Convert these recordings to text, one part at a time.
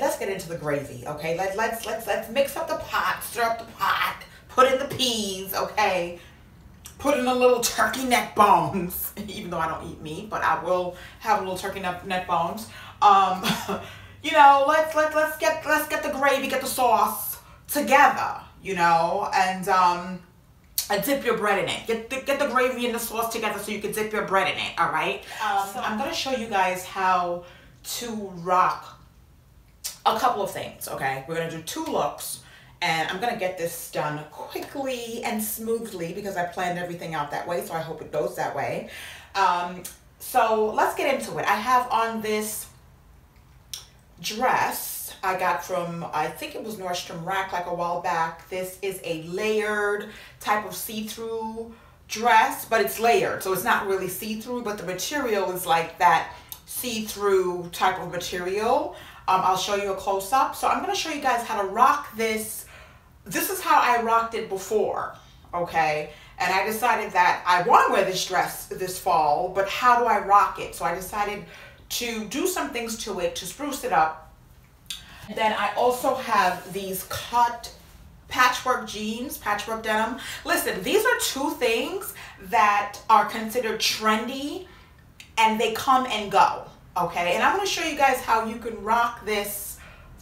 let's get into the gravy, okay? Let's mix up the pot, stir up the pot, put in the peas, okay? Put in a little turkey neck bones, even though I don't eat meat, but I will have a little turkey neck bones. You know, let's get the gravy, get the sauce together, you know, and dip your bread in it. Get the gravy and the sauce together so you can dip your bread in it, all right? I'm gonna show you guys how to rock a couple of things, okay? We're gonna do two looks, and I'm gonna get this done quickly and smoothly because I planned everything out that way, so I hope it goes that way. So let's get into it. I have on this dress I got from, I think it was Nordstrom Rack like a while back. This is a layered type of see-through dress, but it's layered, so it's not really see-through, but the material is like that see-through type of material. I'll show you a close-up. So I'm gonna show you guys how to rock this. This is how I rocked it before, okay? And I decided that I wanna wear this dress this fall, but how do I rock it? So I decided to do some things to it, to spruce it up. Then I also have these cut patchwork jeans, patchwork denim. Listen, these are two things that are considered trendy and they come and go, okay? And I'm gonna show you guys how you can rock this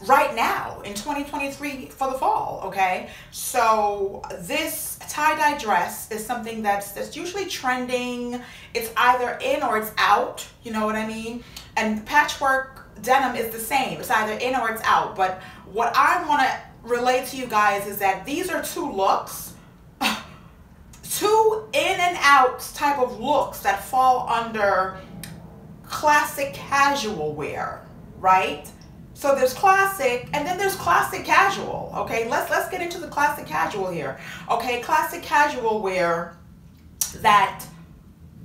right now in 2023 for the fall, okay? So this tie-dye dress is something that's usually trending. It's either in or it's out, you know what I mean? And patchwork denim is the same. It's either in or it's out. But what I wanna relate to you guys is that these are two looks, two in and out type of looks that fall under classic casual wear, right? So there's classic, and then there's classic casual, okay? Let's get into the classic casual here. Okay, classic casual wear that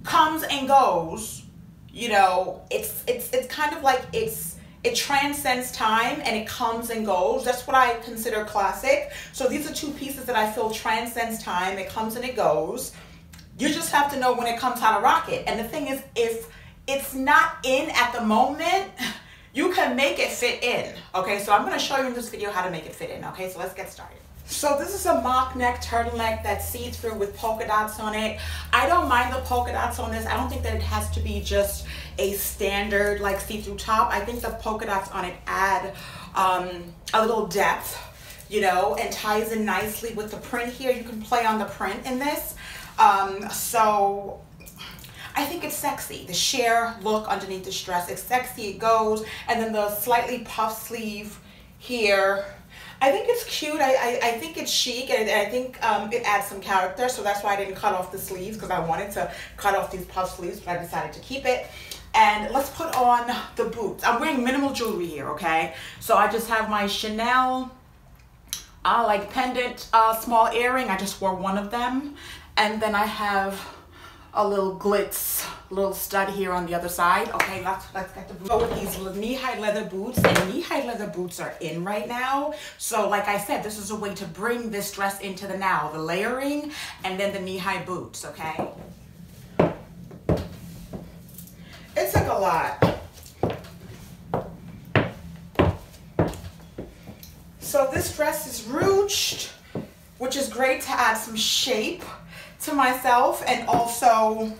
comes and goes, you know, it's kind of like it transcends time and it comes and goes. That's what I consider classic. So these are two pieces that I feel transcends time, it comes and it goes. You just have to know when it comes how to rock it. And the thing is, if it's not in at the moment, you can make it fit in, okay? So I'm gonna show you in this video how to make it fit in, okay? So let's get started. So this is a mock neck turtleneck that's see-through with polka dots on it. I don't mind the polka dots on this. I don't think that it has to be just a standard like see-through top. I think the polka dots on it add a little depth, you know, and ties in nicely with the print here. You can play on the print in this. So I think it's sexy. The sheer look underneath this dress, it's sexy, it goes. And then the slightly puff sleeve here, I think it's cute. I think it's chic, and I think it adds some character. So that's why I didn't cut off the sleeves, because I wanted to cut off these puff sleeves, but I decided to keep it. And let's put on the boots. I'm wearing minimal jewelry here, okay? So I just have my Chanel like pendant small earring. I just wore one of them. And then I have a little glitz, little stud here on the other side. Okay, let's get the boots. So with these knee-high leather boots, and knee-high leather boots are in right now. So like I said, this is a way to bring this dress into the now, the layering, and then the knee-high boots, okay? It took a lot. So this dress is ruched, which is great to add some shape to myself, and also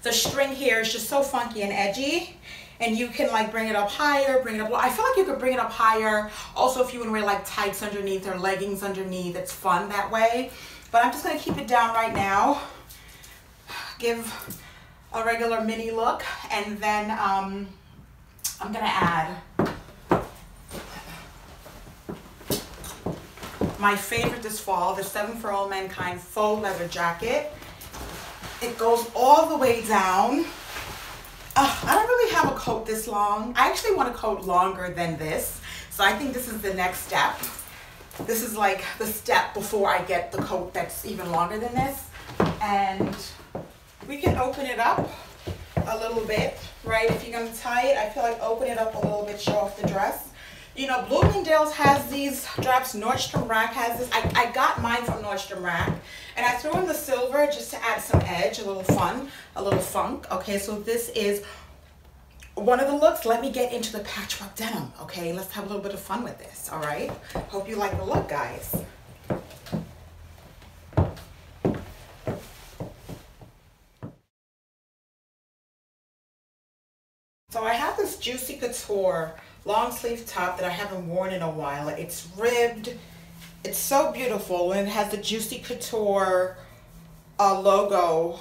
the string here is just so funky and edgy, and you can like bring it up higher, bring it up low. I feel like you could bring it up higher also if you want to wear like tights underneath or leggings underneath. It's fun that way, but I'm just going to keep it down right now, give a regular mini look, and then I'm going to add my favorite this fall, the 7 for All Mankind faux leather jacket. It goes all the way down. I don't really have a coat this long. I actually want a coat longer than this. So I think this is the next step. This is like the step before I get the coat that's even longer than this. And we can open it up a little bit, right? If you're gonna tie it, I feel like open it up a little bit, show off the dress. You know, Bloomingdale's has these straps. Nordstrom Rack has this. I got mine from Nordstrom Rack. And I threw in the silver just to add some edge, a little fun, a little funk. Okay, so this is one of the looks. Let me get into the patchwork denim, okay? Let's have a little bit of fun with this, all right? Hope you like the look, guys. So I have this Juicy Couture long sleeve top that I haven't worn in a while. It's ribbed. It's so beautiful, and it has the Juicy Couture logo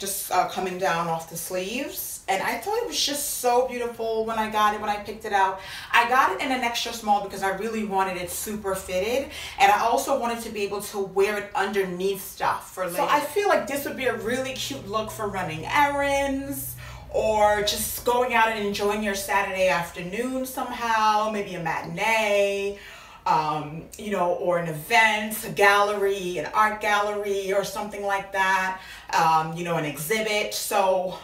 just coming down off the sleeves. And I thought it was just so beautiful when I got it, when I picked it out. I got it in an extra small because I really wanted it super fitted. And I also wanted to be able to wear it underneath stuff for later. So I feel like this would be a really cute look for running errands or just going out and enjoying your Saturday afternoon somehow, maybe a matinee, you know, or an event, a gallery, an art gallery or something like that, you know, an exhibit. So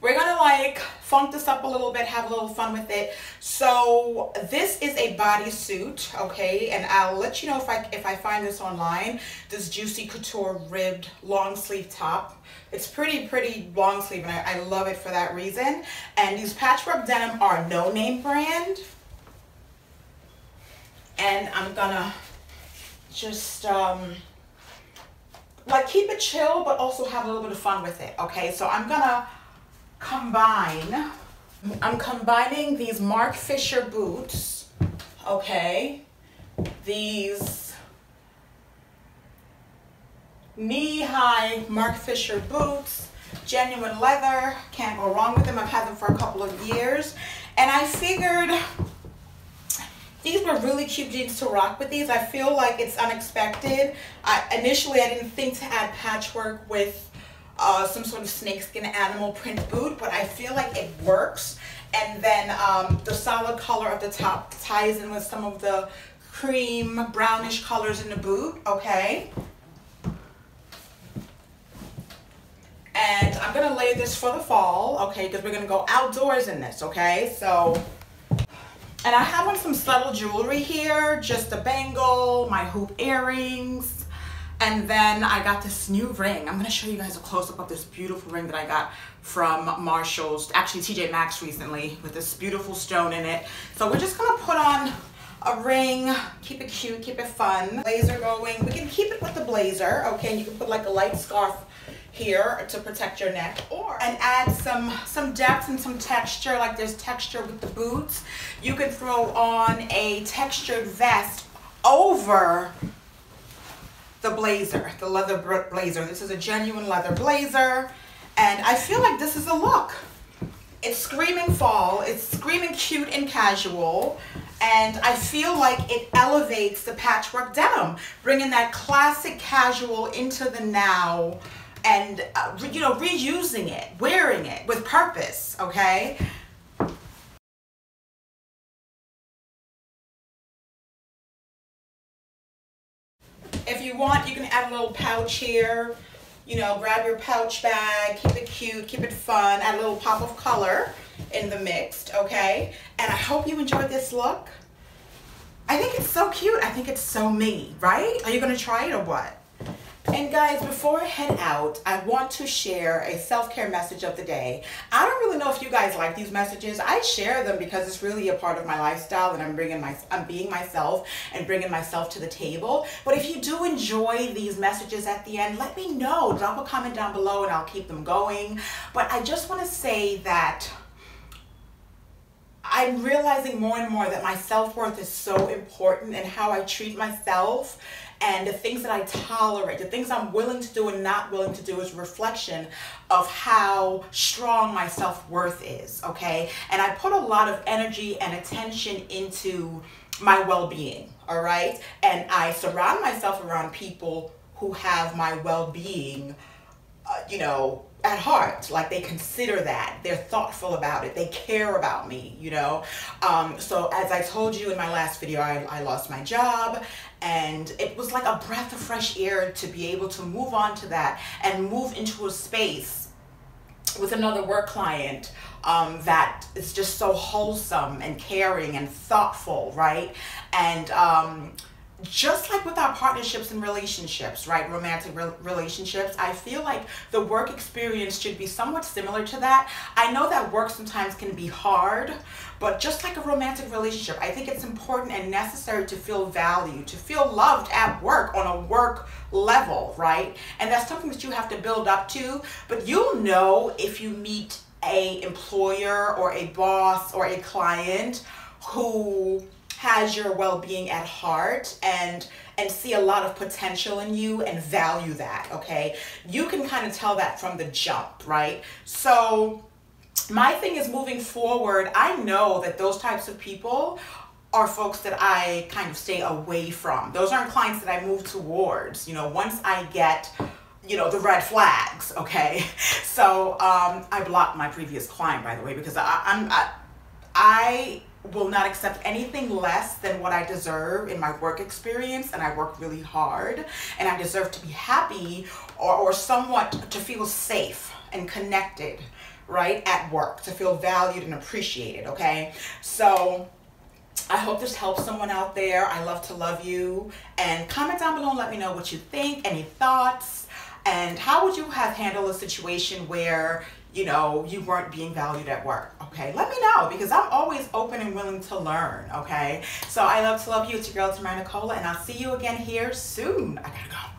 we're gonna like funk this up a little bit, have a little fun with it. So this is a bodysuit, okay? And I'll let you know if I find this online, this Juicy Couture ribbed long sleeve top. It's pretty long sleeve, and I love it for that reason. And these patchwork denim are no name brand. And I'm gonna just like keep it chill, but also have a little bit of fun with it, okay? So I'm gonna I'm combining these Marc Fisher boots, okay, these knee-high Marc Fisher boots, genuine leather, can't go wrong with them. I've had them for a couple of years, and I figured these were really cute jeans to rock with these. I feel like it's unexpected. Initially I didn't think to add patchwork with some sort of snakeskin animal print boot, but I feel like it works. And then the solid color of the top ties in with some of the cream brownish colors in the boot, okay? And I'm gonna lay this for the fall, okay, because we're gonna go outdoors in this, okay? So, and I have on some subtle jewelry here, just a bangle, my hoop earrings, and then I got this new ring. I'm gonna show you guys a close-up of this beautiful ring that I got from Marshall's, actually TJ Maxx recently, with this beautiful stone in it. So we're just gonna put on a ring, keep it cute, keep it fun. Blazer going, we can keep it with the blazer, okay? And you can put like a light scarf here to protect your neck, or and add some depth and some texture. Like there's texture with the boots. You can throw on a textured vest over the blazer, the leather blazer. This is a genuine leather blazer, and I feel like this is a look. It's screaming fall, it's screaming cute and casual, and I feel like it elevates the patchwork denim, bringing that classic casual into the now, and you know, reusing it, wearing it with purpose, okay? If you want, you can add a little pouch here. You know, grab your pouch bag, keep it cute, keep it fun, add a little pop of color in the mix, okay? And I hope you enjoyed this look. I think it's so cute. I think it's so me, right? Are you gonna try it or what? And guys, before I head out, I want to share a self-care message of the day. I don't really know if you guys like these messages. I share them because it's really a part of my lifestyle, and I'm being myself and bringing myself to the table. But if you do enjoy these messages at the end, let me know. Drop a comment down below and I'll keep them going. But I just want to say that I'm realizing more and more that my self-worth is so important, and how I treat myself and the things that I tolerate, the things I'm willing to do and not willing to do, is a reflection of how strong my self-worth is, okay? And I put a lot of energy and attention into my well-being, all right? And I surround myself around people who have my well-being, you know, at heart. Like they consider that, they're thoughtful about it, they care about me, you know. So as I told you in my last video, I lost my job, and it was like a breath of fresh air to be able to move on to that and move into a space with another work client that is just so wholesome and caring and thoughtful, right? And just like with our partnerships and relationships, right, romantic relationships, I feel like the work experience should be somewhat similar to that. I know that work sometimes can be hard, but just like a romantic relationship, I think it's important and necessary to feel valued, to feel loved at work on a work level, right? And that's something that you have to build up to, but you'll know if you meet an employer or a boss or a client who has your well-being at heart and see a lot of potential in you and value that, okay? You can kind of tell that from the jump, right? So my thing is, moving forward, I know that those types of people are folks that I kind of stay away from. Those aren't clients that I move towards, you know, once I get, you know, the red flags, okay? So I blocked my previous client, by the way, because I will not accept anything less than what I deserve in my work experience, and I work really hard, and I deserve to be happy or somewhat to feel safe and connected, right, at work, to feel valued and appreciated, okay? So I hope this helps someone out there. I love to love you, and comment down below and let me know what you think, any thoughts, and how would you have handled a situation where, you know, you weren't being valued at work, okay? Let me know, because I'm always open and willing to learn, okay? So I love to love you. It's your girl, Tamara Nekola, and I'll see you again here soon. I gotta go.